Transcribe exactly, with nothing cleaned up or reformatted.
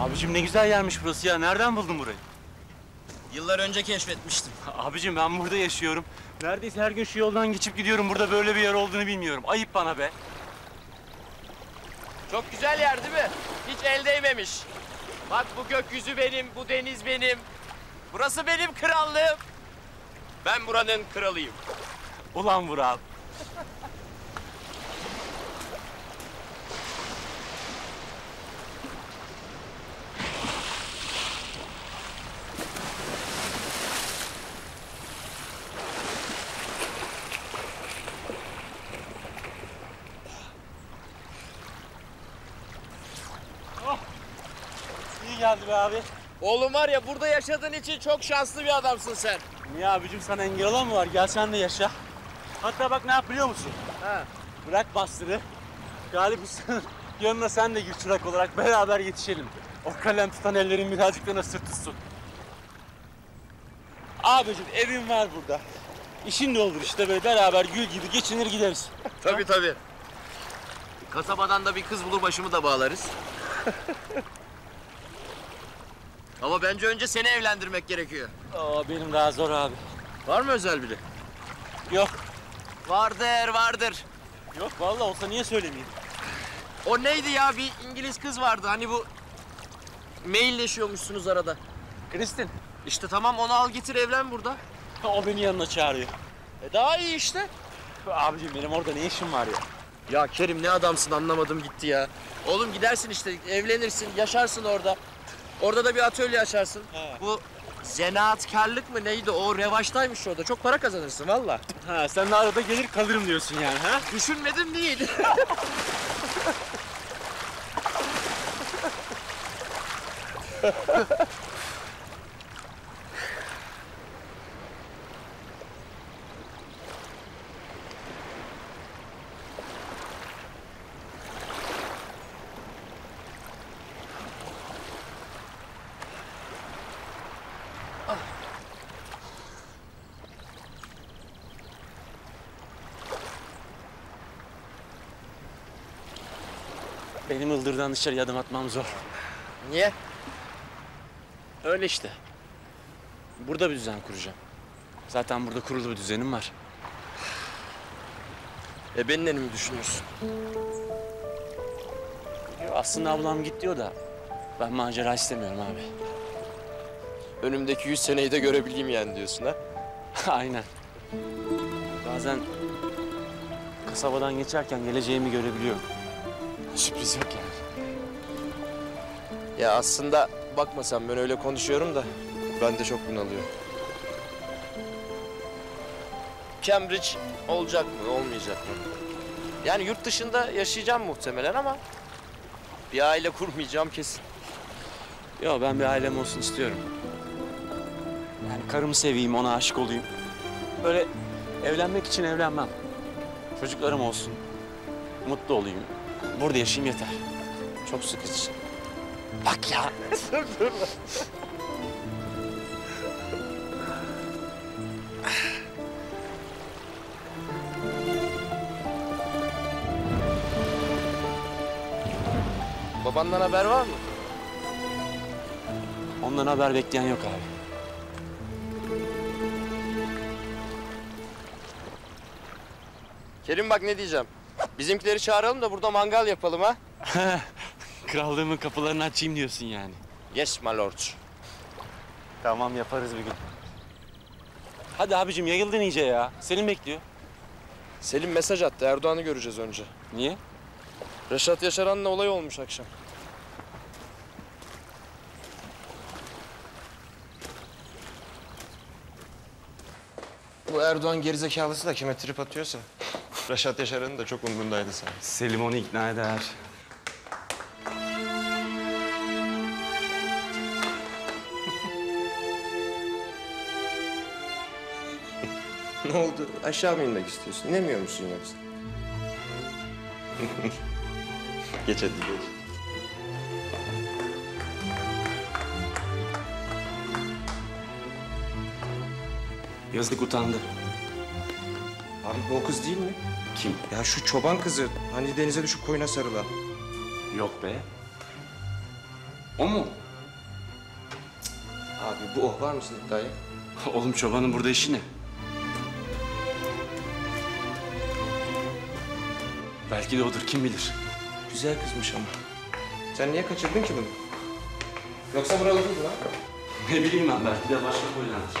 Abicim ne güzel yermiş burası ya. Nereden buldun burayı? Yıllar önce keşfetmiştim. Abicim ben burada yaşıyorum. Neredeyse her gün şu yoldan geçip gidiyorum. Burada böyle bir yer olduğunu bilmiyorum. Ayıp bana be. Çok güzel yer değil mi? Hiç el değmemiş. Bak bu gökyüzü benim, bu deniz benim. Burası benim krallığım. Ben buranın kralıyım. Ulan Vural. Geldi be abi. Oğlum var ya, burada yaşadığın için çok şanslı bir adamsın sen. Niye abicim, sana engel olan mı var? Gel sen de yaşa. Hatta bak ne yap biliyor musun? He. Bırak bastırı. Galip Usta'nın yanına sen de gir çırak olarak, beraber yetişelim. O kalem tutan ellerin birazcık da nasır tutsun. Abicim evim var burada. İşin de olur işte, böyle beraber gül gibi geçinir gideriz. Tabii tabii. Kasabadan da bir kız bulur, başımı da bağlarız. Ama bence önce seni evlendirmek gerekiyor. Aa, benim daha zor abi. Var mı özel biri? Yok. Vardır, vardır. Yok vallahi, olsa niye söylemeyeyim? O neydi ya, bir İngiliz kız vardı hani, bu mailleşiyormuşsunuz arada. Christine. İşte tamam, onu al getir, evlen burada. O beni yanına çağırıyor. E daha iyi işte. Abiciğim benim orada ne işim var ya? Ya Kerim ne adamsın, anlamadım gitti ya. Oğlum gidersin işte, evlenirsin, yaşarsın orada. Orada da bir atölye açarsın. He. Bu zanaatkarlık mı neydi, o revaçtaymış orada. Çok para kazanırsın valla. Ha, sen de arada gelir kalırım diyorsun yani ha? Düşünmedim değil. Benim Ildır'dan dışarı adım atmam zor. Niye? Öyle işte. Burada bir düzen kuracağım. Zaten burada kurulu bir düzenim var. E benimle mi düşünüyorsun? Yo, aslında ablam git diyor da ben macera istemiyorum abi. Önümdeki yüz seneyi de görebileyim yani diyorsun ha? Aynen. Bazen kasabadan geçerken geleceğimi görebiliyorum. Sürpriz yok yani. Ya aslında bakma sen, ben öyle konuşuyorum da ben de çok bunalıyorum. Cambridge olacak mı, olmayacak mı? Yani yurt dışında yaşayacağım muhtemelen ama bir aile kurmayacağım kesin. Yo, ben bir ailem olsun istiyorum. Yani karımı seveyim, ona aşık olayım. Böyle evlenmek için evlenmem. Çocuklarım olsun, mutlu olayım. Burada yaşayayım yeter. Çok sıkıcı. Bak ya. Dur dur. Babandan haber var mı? Ondan haber bekleyen yok abi. Kerim bak ne diyeceğim. Bizimkileri çağıralım da burada mangal yapalım ha. Krallığımın kapılarını açayım diyorsun yani. Yes my lord. Tamam, yaparız bir gün. Hadi abicim yayıldın iyice ya. Selim bekliyor. Selim mesaj attı. Erdoğan'ı göreceğiz önce. Niye? Reşat Yaşaran'la olay olmuş akşam. Bu Erdoğan gerizekalısı da kime trip atıyorsa. Reşat Yaşar'ın da çok umrundaydı sen. Selim onu ikna eder. Ne oldu? Aşağı mı inmek istiyorsun? İnemiyor musun yoksa? Geç hadi geç. Yazık, utandı. Abi o kız değil mi? Kim? Ya şu çoban kızı. Hani denize düşüp koyuna sarılan. Yok be. O mu? Cık. Abi bu oh var mısın iddiaya? Oğlum çobanın burada işi ne? Belki de odur, kim bilir. Güzel kızmış ama. Sen niye kaçırdın ki bunu? Yoksa buralı mıydı lan? Ne bileyim ben, belki de başka boylandır.